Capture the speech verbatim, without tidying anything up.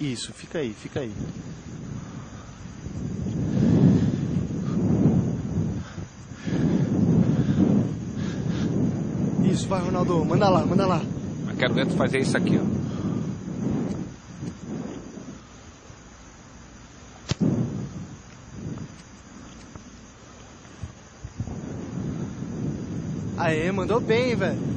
Isso, fica aí, fica aí. Isso, vai, Ronaldo, manda lá, manda lá. Eu quero ver tu fazer isso aqui, ó. Aê, mandou bem, velho.